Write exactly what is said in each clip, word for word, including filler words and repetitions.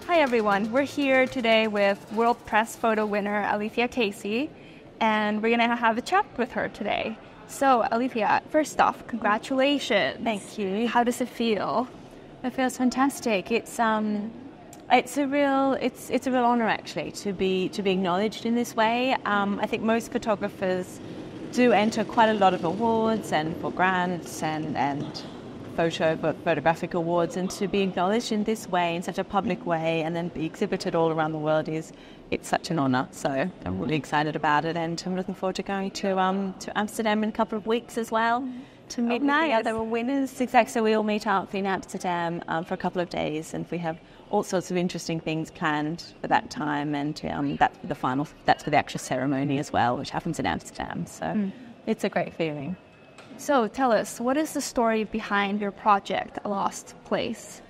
Hi everyone, we're here today with World Press Photo winner Aletheia Casey, and we're going to have a chat with her today. So Aletheia, first off, congratulations. Thank you. How does it feel? It feels fantastic. It's um, it's a real it's it's a real honor actually to be to be acknowledged in this way. Um, I think most photographers do enter quite a lot of awards and for grants and and photo but photographic awards, and to be acknowledged in this way, in such a public way, and then be exhibited all around the world is it's such an honor. So I'm really excited about it, and I'm looking forward to going to um to Amsterdam in a couple of weeks as well. To meet oh, nice. the other winners. Exactly, so we all meet up in Amsterdam um, for a couple of days, and we have all sorts of interesting things planned for that time, and um, that's for the final, that's for the actual ceremony as well, which happens in Amsterdam, so mm. it's a great feeling. So tell us, what is the story behind your project, A Lost Place?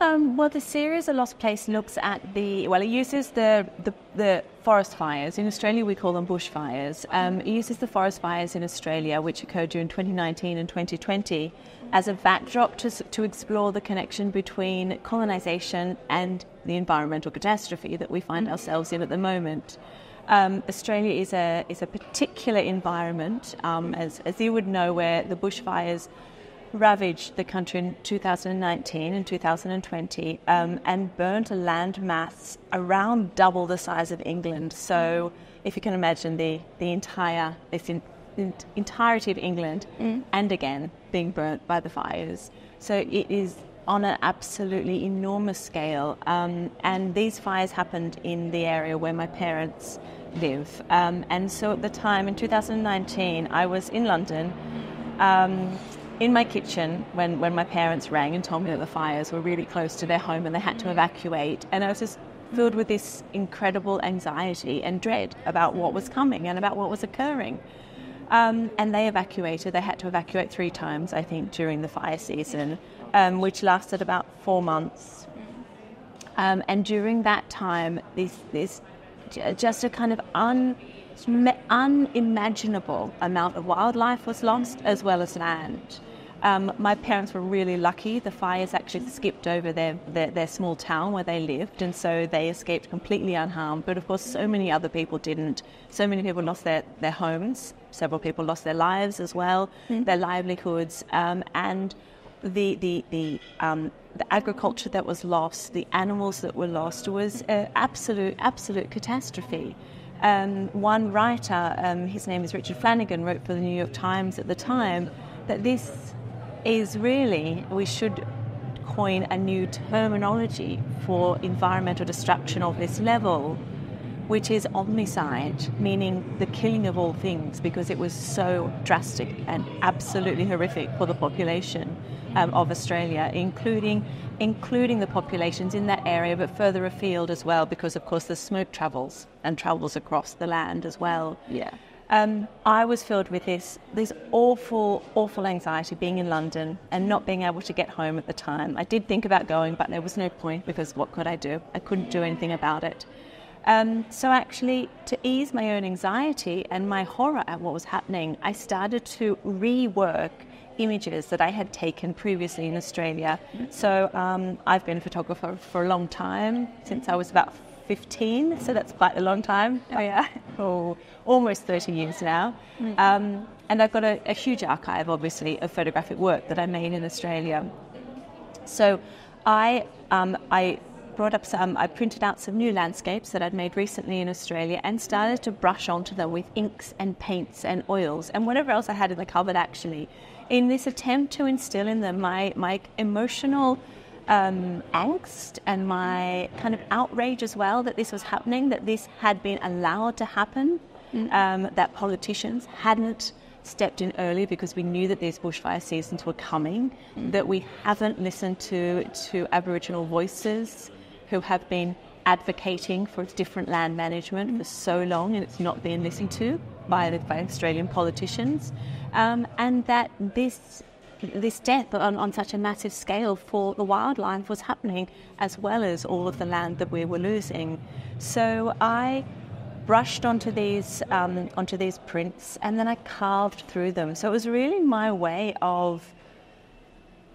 Um, well, the series A Lost Place looks at the, well, it uses the, the, the forest fires. In Australia, we call them bushfires. Um, it uses the forest fires in Australia, which occurred during twenty nineteen and twenty twenty, as a backdrop to, to explore the connection between colonisation and the environmental catastrophe that we find ourselves in at the moment. Um, Australia is a, is a particular environment, um, as, as you would know, where the bushfires ravaged the country in two thousand nineteen and two thousand twenty, um, and burnt a land mass around double the size of England. So, if you can imagine the the entire this in, the entirety of England, mm. and again being burnt by the fires. So it is on an absolutely enormous scale. Um, and these fires happened in the area where my parents live. Um, and so at the time in two thousand nineteen, I was in London. Um, In my kitchen, when, when my parents rang and told me that the fires were really close to their home and they had to evacuate, and I was just filled with this incredible anxiety and dread about what was coming and about what was occurring. Um, and they evacuated. They had to evacuate three times, I think, during the fire season, um, which lasted about four months. Um, and during that time, this, this just a kind of un... unimaginable amount of wildlife was lost, as well as land. Um, my parents were really lucky. The fires actually skipped over their, their, their small town where they lived, and so they escaped completely unharmed. But of course, so many other people didn't. So many people lost their, their homes. Several people lost their lives as well, mm. their livelihoods, um, and the the the, um, the agriculture that was lost, the animals that were lost, was an absolute absolute catastrophe. Um, one writer, um, his name is Richard Flanagan, wrote for the New York Times at the time that this is really, we should coin a new terminology for environmental destruction of this level, which is omnicide, meaning the killing of all things, because it was so drastic and absolutely horrific for the population um, of Australia, including including the populations in that area, but further afield as well, because of course the smoke travels and travels across the land as well. Yeah. Um, I was filled with this this awful, awful anxiety being in London and not being able to get home at the time. I did think about going, but there was no point because what could I do? I couldn't do anything about it. Um, so actually, to ease my own anxiety and my horror at what was happening, I started to rework images that I had taken previously in Australia. So um, I've been a photographer for a long time, since I was about fifteen, so that's quite a long time. Oh yeah. Oh, almost thirty years now. Mm-hmm. um, and I've got a, a huge archive, obviously, of photographic work that I made in Australia. So I, um, I brought up some, I printed out some new landscapes that I'd made recently in Australia and started to brush onto them with inks and paints and oils and whatever else I had in the cupboard, actually, in this attempt to instill in them my, my emotional um, angst and my kind of outrage as well that this was happening, that this had been allowed to happen, mm. um, that politicians hadn't stepped in early because we knew that these bushfire seasons were coming, mm. that we haven't listened to, to Aboriginal voices who have been advocating for different land management mm. for so long, and it's not been listened to by, by Australian politicians. Um, and that this this death on, on such a massive scale for the wildlife was happening, as well as all of the land that we were losing. So I brushed onto these um, onto these prints, and then I carved through them. So it was really my way of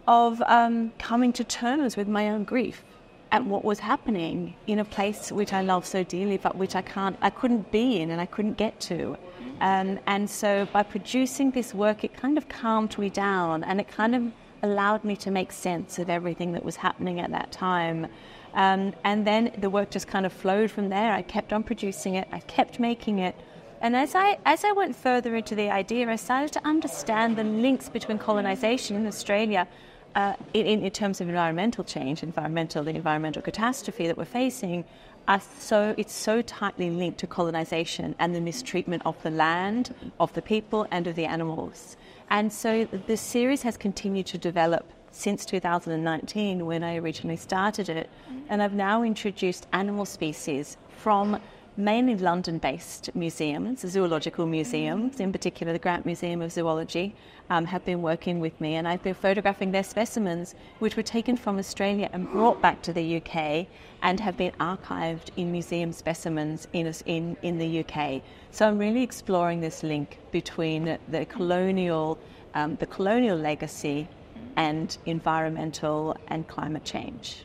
of um, coming to terms with my own grief and what was happening in a place which I love so dearly, but which I can't, I couldn't be in, and I couldn't get to. Um, and so by producing this work, it kind of calmed me down, and it kind of allowed me to make sense of everything that was happening at that time. Um, and then the work just kind of flowed from there. I kept on producing it, I kept making it. And as I, as I went further into the idea, I started to understand the links between colonization in Australia uh, in, in terms of environmental change, environmental, the environmental catastrophe that we're facing, are so, it's so tightly linked to colonization and the mistreatment of the land, of the people, and of the animals. And so the series has continued to develop since two thousand nineteen, when I originally started it, and I've now introduced animal species from mainly London-based museums, zoological museums, in particular the Grant Museum of Zoology, um, have been working with me, and I've been photographing their specimens, which were taken from Australia and brought back to the U K and have been archived in museum specimens in, in, in the U K. So I'm really exploring this link between the colonial, um, the colonial legacy and environmental and climate change.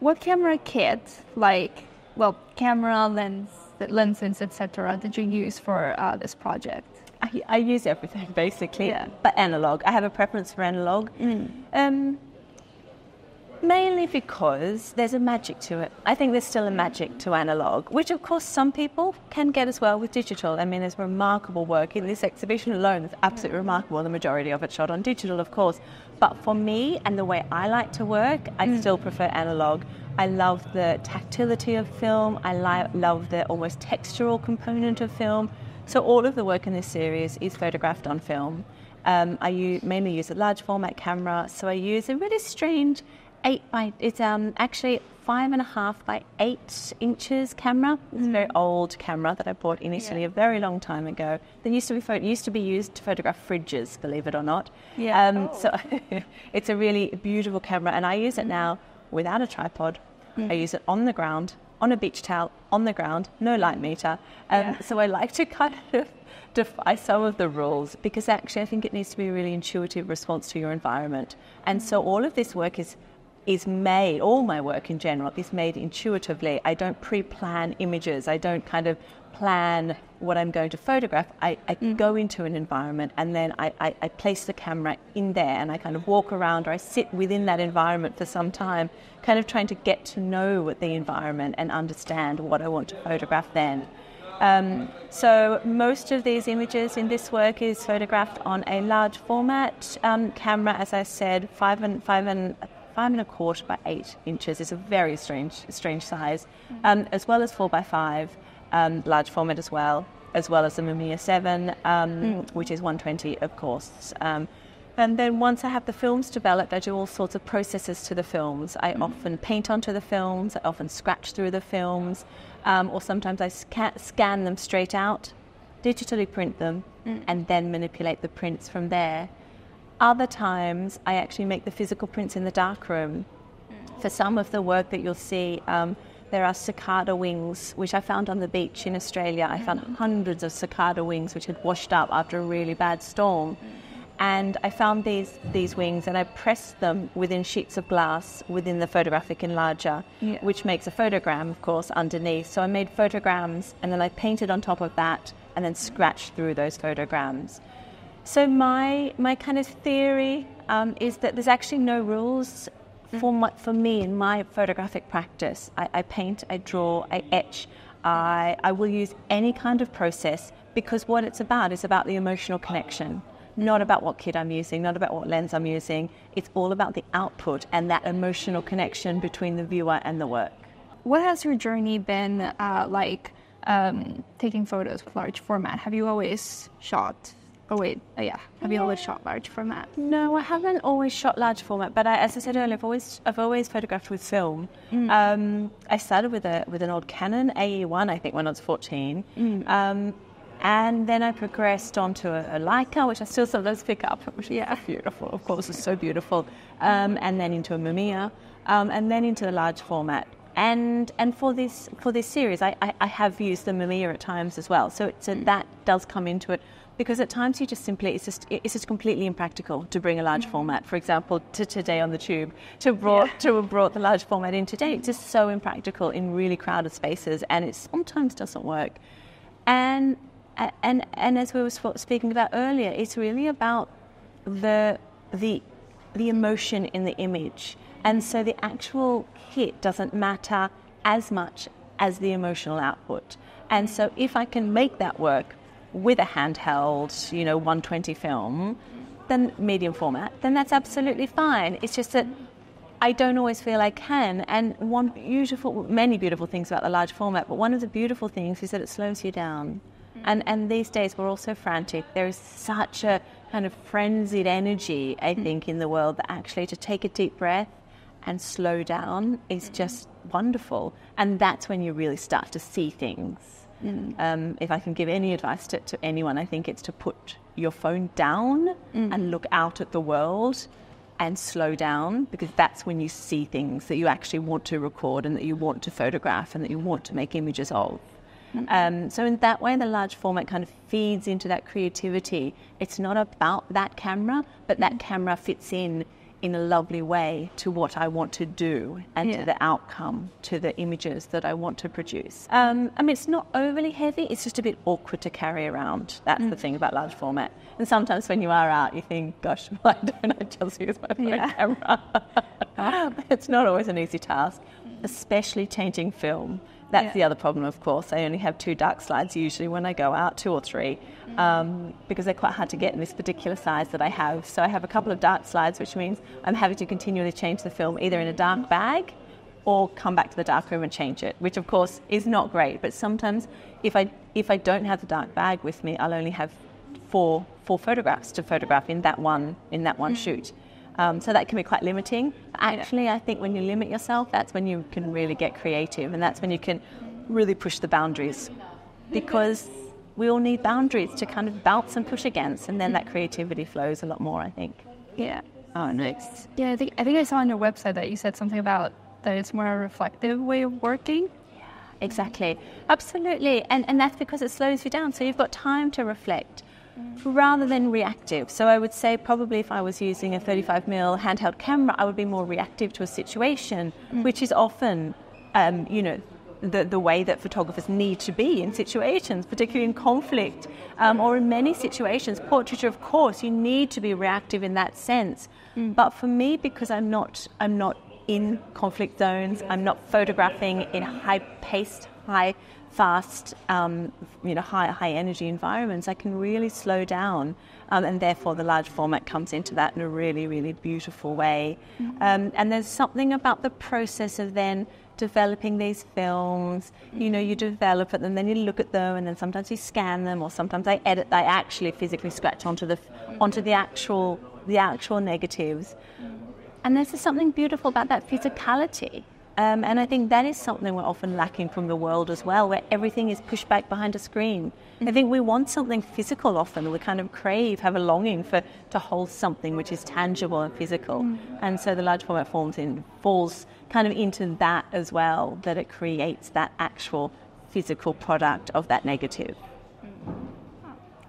What camera kit, like, well, camera, lens, lenses, et cetera, did you use for uh, this project? I, I use everything, basically, yeah. But analog. I have a preference for analog, mm. um, mainly because there's a magic to it. I think there's still a magic to analog, which, of course, some people can get as well with digital. I mean, there's remarkable work in this exhibition alone. It's absolutely remarkable. The majority of it shot on digital, of course. But for me and the way I like to work, I mm. still prefer analog. I love the tactility of film. I li love the almost textural component of film. So all of the work in this series is photographed on film. Um, I use, mainly use a large format camera. So I use a really strange eight by, it's um, actually five and a half by eight inches camera. It's a very old camera that I bought in Italy yeah. a very long time ago. That used to be photo used to be used to photograph fridges, believe it or not. Yeah. Um, oh. So it's a really beautiful camera, and I use it now without a tripod. Mm. I use it on the ground, on a beach towel, on the ground, no light meter. Um, yeah. So I like to kind of defy some of the rules, because actually I think it needs to be a really intuitive response to your environment. And mm. so all of this work is is made, all my work in general, is made intuitively. I don't pre-plan images. I don't kind of plan what I'm going to photograph. I, I mm. go into an environment, and then I, I, I place the camera in there, and I kind of walk around, or I sit within that environment for some time, kind of trying to get to know the environment and understand what I want to photograph then. Um, so most of these images in this work is photographed on a large format um, camera, as I said, five and five and Five and a quarter by eight inches. It's a very strange, strange size, um, as well as four by five, um, large format as well, as well as the Mamiya Seven, um, mm. which is one twenty, of course. Um, and then once I have the films developed, I do all sorts of processes to the films. I mm. often paint onto the films. I often scratch through the films, um, or sometimes I sca scan them straight out, digitally print them, mm. and then manipulate the prints from there. Other times, I actually make the physical prints in the darkroom. For some of the work that you'll see, um, there are cicada wings, which I found on the beach in Australia. I found hundreds of cicada wings, which had washed up after a really bad storm. And I found these, these wings, and I pressed them within sheets of glass within the photographic enlarger, yeah. which makes a photogram, of course, underneath. So I made photograms, and then I painted on top of that, and then scratched through those photograms. So my my kind of theory um, is that there's actually no rules for my, for me in my photographic practice. I, I paint, I draw, I etch, I I will use any kind of process, because what it's about is about the emotional connection, not about what kit I'm using, not about what lens I'm using. It's all about the output and that emotional connection between the viewer and the work. What has your journey been uh, like um, taking photos with large format? Have you always shot? Oh wait, oh yeah. Have you always shot large format? No, I haven't always shot large format. But I, as I said earlier, I've always I've always photographed with film. Mm. Um, I started with a with an old Canon A E one, I think, when I was fourteen, mm. um, and then I progressed onto a, a Leica, which I still sometimes pick up, which is yeah. beautiful. Of course, it's so beautiful. Um, and then into a Mamiya, um, and then into the large format. And and for this for this series, I, I, I have used the Mamiya at times as well. So it's a, mm. that does come into it, because at times you just simply it's just it's just completely impractical to bring a large mm. format. For example, to today on the Tube, to brought yeah. to have brought the large format in today, it's just so impractical in really crowded spaces, and it sometimes doesn't work. And and and as we were speaking about earlier, it's really about the the the emotion in the image. And so the actual kit doesn't matter as much as the emotional output. And so if I can make that work with a handheld, you know, one twenty film, then medium format, then that's absolutely fine. It's just that I don't always feel I can. And one beautiful, many beautiful things about the large format, but one of the beautiful things is that it slows you down. And and these days we're all so frantic. There is such a kind of frenzied energy, I think, in the world, that actually to take a deep breath and slow down is just wonderful. And that's when you really start to see things. Mm. Um, if I can give any advice to, to anyone, I think it's to put your phone down mm. and look out at the world and slow down, because that's when you see things that you actually want to record and that you want to photograph and that you want to make images of. Mm-hmm. Um, so in that way, the large format kind of feeds into that creativity. It's not about that camera, but that mm-hmm. camera fits in in a lovely way to what I want to do and yeah. to the outcome, to the images that I want to produce. Um, I mean, it's not overly heavy. It's just a bit awkward to carry around. That's mm. the thing about large format. And sometimes when you are out, you think, gosh, why don't I just use my phone yeah. camera? It's not always an easy task, especially changing film. That's yeah. the other problem, of course. I only have two dark slides usually when I go out, two or three, mm. um, because they're quite hard to get in this particular size that I have. So I have a couple of dark slides, which means I'm having to continually change the film either in a dark bag or come back to the dark room and change it, which, of course, is not great. But sometimes if I if I don't have the dark bag with me, I'll only have four four photographs to photograph in that one in that one mm. shoot. Um, so that can be quite limiting. Actually, I think when you limit yourself, that's when you can really get creative, and that's when you can really push the boundaries, because we all need boundaries to kind of bounce and push against, and then that creativity flows a lot more, I think. Yeah. Oh, nice. Yeah, I think I think I saw on your website that you said something about that it's more a reflective way of working. Yeah, exactly. Absolutely. And and that's because it slows you down, so you've got time to reflect, rather than reactive. So I would say probably if I was using a thirty-five millimeter handheld camera, I would be more reactive to a situation, mm. which is often, um, you know, the, the way that photographers need to be in situations, particularly in conflict um, or in many situations. Portraiture, of course, you need to be reactive in that sense. Mm. But for me, because I'm not, I'm not in conflict zones, I'm not photographing in high-paced, high fast, um, you know, high, high energy environments, I can really slow down. Um, and therefore the large format comes into that in a really, really beautiful way. Mm-hmm. um, and there's something about the process of then developing these films. You know, you develop it and then you look at them, and then sometimes you scan them, or sometimes I edit, I actually physically scratch onto the, onto the actual, the actual negatives. And there's just something beautiful about that physicality. Um, and I think that is something we're often lacking from the world as well, where everything is pushed back behind a screen. Mm-hmm. I think we want something physical often. We kind of crave, have a longing for to hold something which is tangible and physical. Mm-hmm. And so the large format forms in, falls kind of into that as well, that it creates that actual physical product of that negative. Mm-hmm.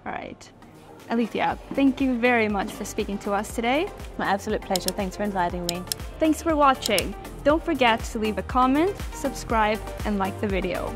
All right. Aletheia, thank you very much for speaking to us today. My absolute pleasure. Thanks for inviting me. Thanks for watching. Don't forget to leave a comment, subscribe, and like the video.